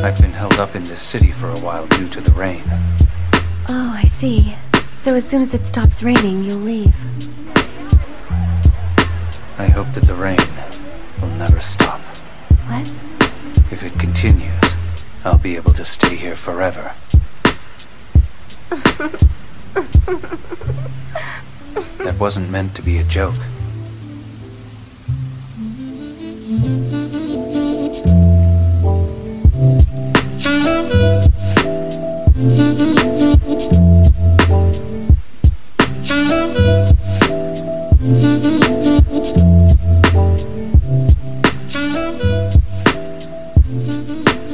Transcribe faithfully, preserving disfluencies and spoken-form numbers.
I've been held up in this city for a while due to the rain. Oh, I see. So as soon as it stops raining, you'll leave. I hope that the rain will never stop. What? If it continues, I'll be able to stay here forever. That wasn't meant to be a joke. Thank you.